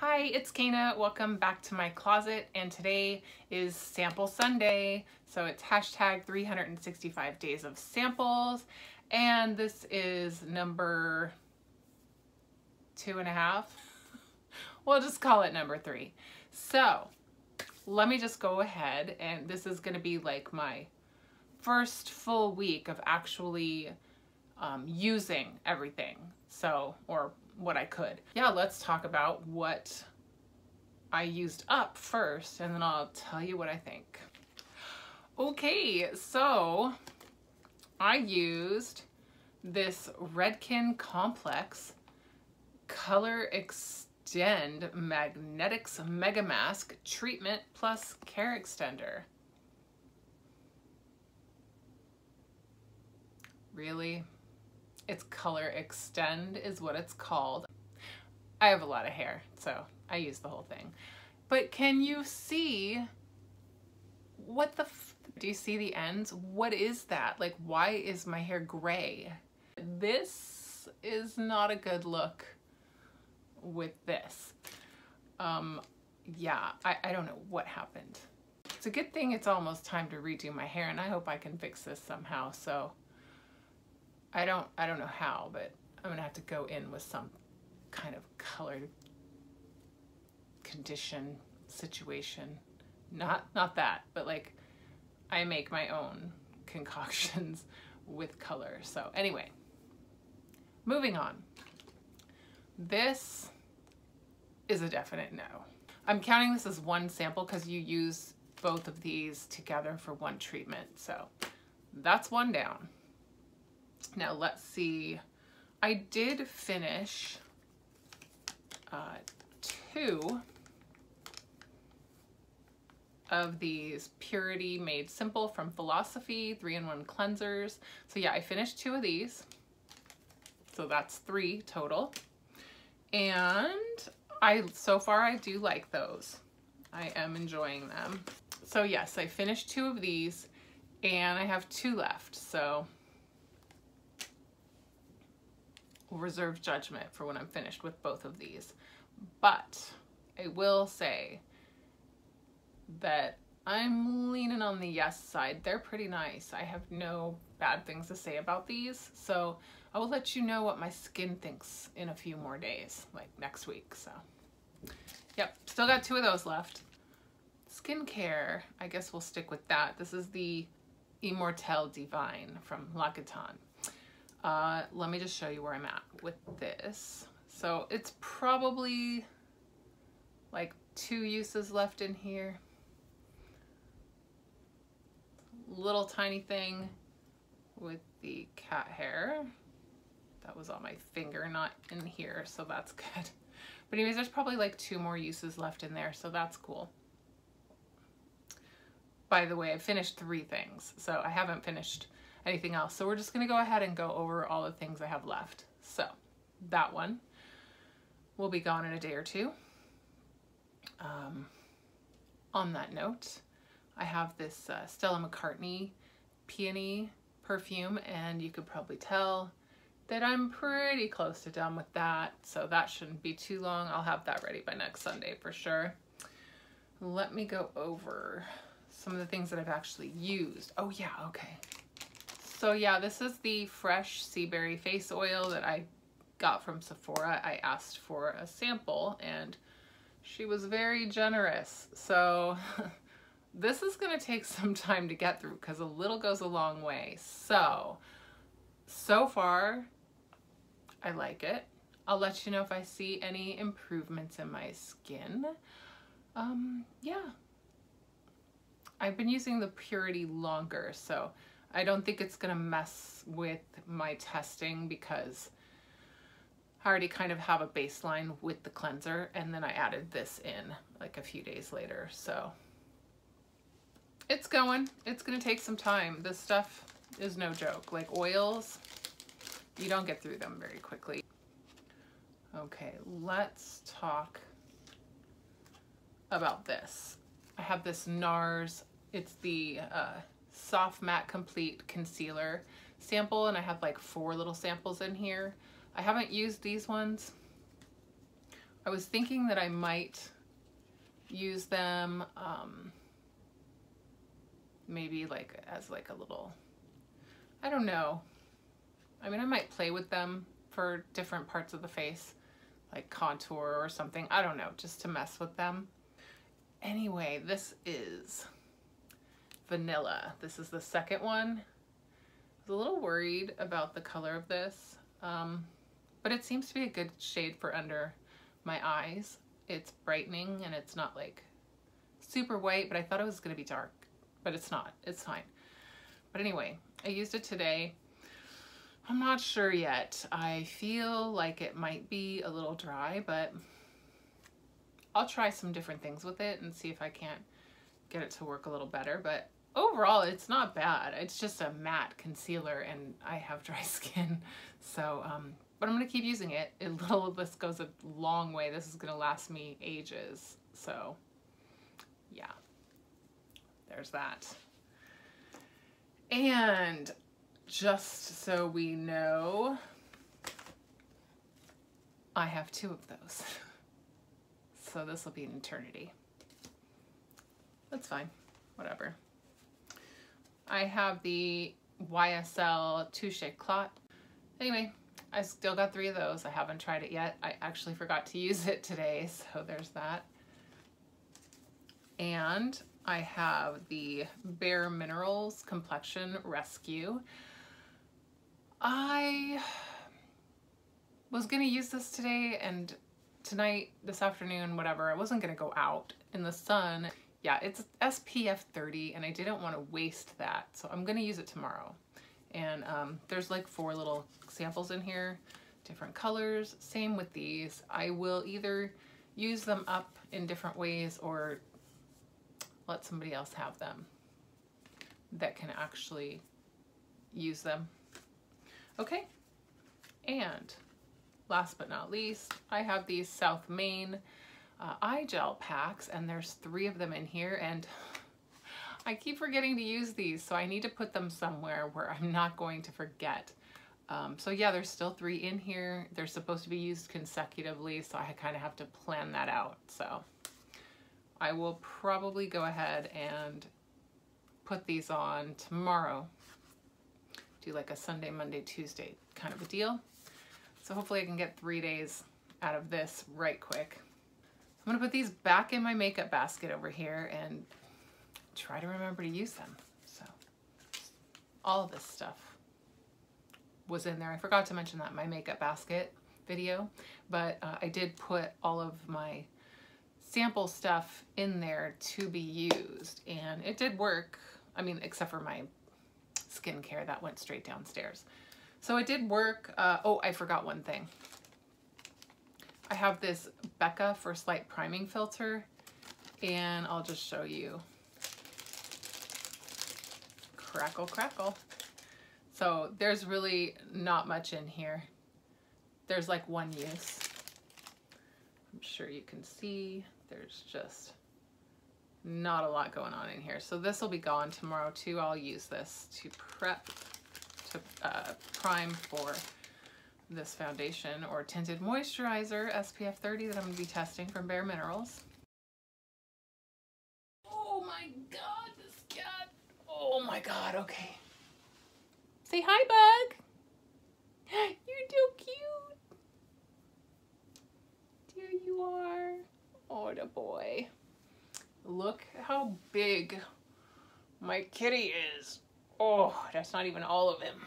Hi, it's Kana. Welcome back to my closet, and today is Sample Sunday. So it's hashtag 365 days of samples, and this is number 2.5. We'll just call it number 3. So let me just go ahead, and this is gonna be like my first full week of actually using everything. So, or what I could. Yeah, let's talk about what I used up first, and then I'll tell you what I think. Okay, so I used this Redken Complex Color Extend Magnetics Mega Mask Treatment Plus Care Extender. Really? It's Color Extend is what it's called. I have a lot of hair, so I use the whole thing. But can you see what the do you see the ends? What is that? Like, why is my hair gray? This is not a good look with this. Yeah, I don't know what happened. It's a good thing it's almost time to redo my hair, and I hope I can fix this somehow. So I don't know how, but I'm gonna have to go in with some kind of color condition situation. Not that, but like I make my own concoctions with color. So anyway, moving on. This is a definite no. I'm counting this as one sample because you use both of these together for one treatment. So that's one down. Now let's see, I did finish two of these Purity Made Simple from Philosophy 3-in-1 cleansers. So yeah, I finished two of these. So that's three total. And so far I do like those. I am enjoying them. So yes, I finished two of these and I have two left. So reserve judgment for when I'm finished with both of these, but I will say that I'm leaning on the yes side. They're pretty nice. I have no bad things to say about these, so I will let you know what my skin thinks in a few more days, like next week. So yep, still got two of those left. Skincare, I guess we'll stick with that. This is the Immortelle Divine from L'Occitane. Let me just show you where I'm at with this. So it's probably like two uses left in here. Little tiny thing with the cat hair. That was on my finger, not in here, so that's good. But anyways, there's probably like two more uses left in there, so that's cool. By the way, I finished three things, so I haven't finished anything else. So we're just gonna go ahead and go over all the things I have left. So that one will be gone in a day or two. On that note, I have this Stella McCartney Peony perfume, and you could probably tell that I'm pretty close to done with that. So that shouldn't be too long. I'll have that ready by next Sunday for sure. Let me go over some of the things that I've actually used. Oh yeah, okay. So yeah, this is the Fresh Seaberry face oil that I got from Sephora. I asked for a sample and she was very generous. So this is gonna take some time to get through because a little goes a long way. So far I like it. I'll let you know if I see any improvements in my skin. Yeah, I've been using the Purity longer, so I don't think it's gonna mess with my testing because I already kind of have a baseline with the cleanser, and then I added this in like a few days later. So it's gonna take some time. This stuff is no joke. Like oils, you don't get through them very quickly. Okay, let's talk about this. I have this NARS, it's the Soft Matte Complete Concealer sample, and I have like four little samples in here. I haven't used these ones. I I was thinking that I might use them maybe like as like a little, I don't know. I mean, I might play with them for different parts of the face, like contour or something. I don't know, just to mess with them. Anyway, this is Vanilla. This is the second one. I was a little worried about the color of this, but it seems to be a good shade for under my eyes. It's brightening and it's not like super white, but I thought it was gonna be dark, but it's not, it's fine. But anyway, I used it today. I'm not sure yet. I feel like it might be a little dry, but I'll try some different things with it and see if I can't get it to work a little better. But overall, it's not bad. It's just a matte concealer and I have dry skin. So, but I'm gonna keep using it. This goes a long way. This is gonna last me ages. So yeah, there's that. And just so we know, I have two of those. So this will be an eternity. That's fine, whatever. I have the YSL Touche Éclat. Anyway, I still got three of those. I haven't tried it yet. I actually forgot to use it today, so there's that. And I have the Bare Minerals Complexion Rescue. I was gonna use this today and tonight, this afternoon, whatever. I wasn't gonna go out in the sun. Yeah, it's SPF 30 and I didn't want to waste that, so I'm gonna use it tomorrow. And there's like four little samples in here, different colors, same with these. I will either use them up in different ways or let somebody else have them that can actually use them. Okay, and last but not least, I have these South Maine eye gel packs, and there's three of them in here, and I keep forgetting to use these, so I need to put them somewhere where I'm not going to forget. So yeah, there's still three in here. They're supposed to be used consecutively, so I kind of have to plan that out. So I will probably go ahead and put these on tomorrow. Do like a Sunday, Monday, Tuesday kind of a deal. So hopefully I can get 3 days out of this right quick. I'm gonna put these back in my makeup basket over here and try to remember to use them. So all of this stuff was in there. I forgot to mention that in my makeup basket video, but I did put all of my sample stuff in there to be used, and it did work. I mean, except for my skincare that went straight downstairs. So it did work. Oh, I forgot one thing. I have this Becca First Light priming filter, and I'll just show you. Crackle, crackle. So there's really not much in here. There's like one use. I'm sure you can see there's just not a lot going on in here. So this will be gone tomorrow too. I'll use this to prime for this foundation or tinted moisturizer SPF 30 that I'm going to be testing from Bare Minerals. Oh my god, this cat. Oh my god, okay. Say hi, bug. You're too cute. There you are. Oh, the boy. Look how big my kitty is. Oh, that's not even all of him.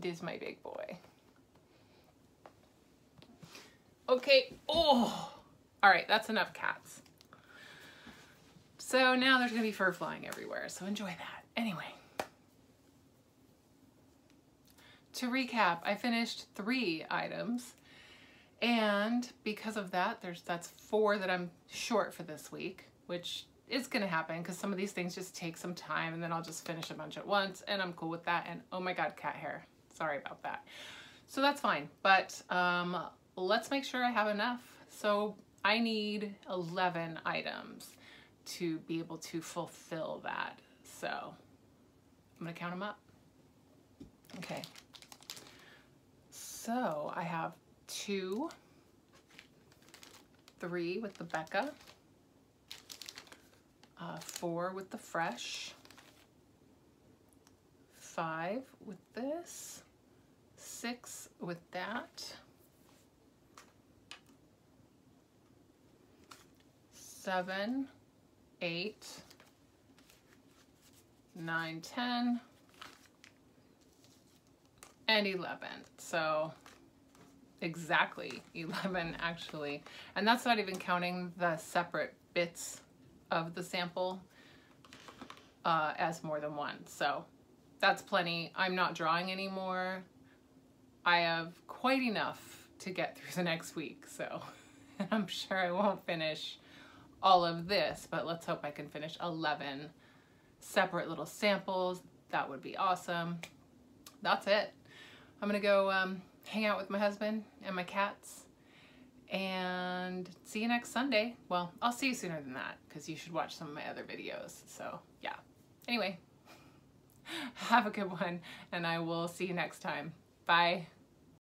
This is my big boy. Okay. Oh, all right. That's enough cats. So now there's going to be fur flying everywhere. So enjoy that. Anyway, to recap, I finished 3 items, and because of that, that's 4 that I'm short for this week, which it's gonna happen because some of these things just take some time, and then I'll just finish a bunch at once, and I'm cool with that. And oh my god, cat hair, sorry about that. So that's fine, but let's make sure I have enough. So I need 11 items to be able to fulfill that, so I'm gonna count them up. Okay, So I have 2, 3 with the Becca, 4 with the Fresh, 5 with this, 6 with that, 7, 8, 9, 10, and 11. So exactly 11 actually. And that's not even counting the separate bits of the sample as more than one. So that's plenty. I'm not drawing anymore. I have quite enough to get through the next week. So I'm sure I won't finish all of this, but let's hope I can finish 11 separate little samples. That would be awesome. That's it. I'm gonna go hang out with my husband and my cats and see you next Sunday. Well, I'll see you sooner than that because you should watch some of my other videos. So yeah, anyway, have a good one and I will see you next time. Bye.